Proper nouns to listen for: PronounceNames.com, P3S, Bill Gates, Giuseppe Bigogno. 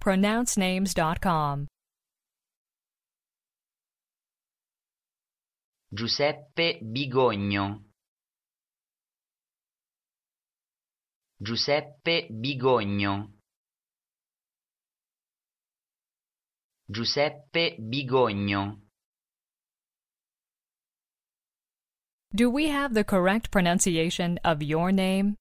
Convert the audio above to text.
PronounceNames.com. Giuseppe Bigogno. Giuseppe Bigogno. Giuseppe Bigogno. Do we have the correct pronunciation of your name?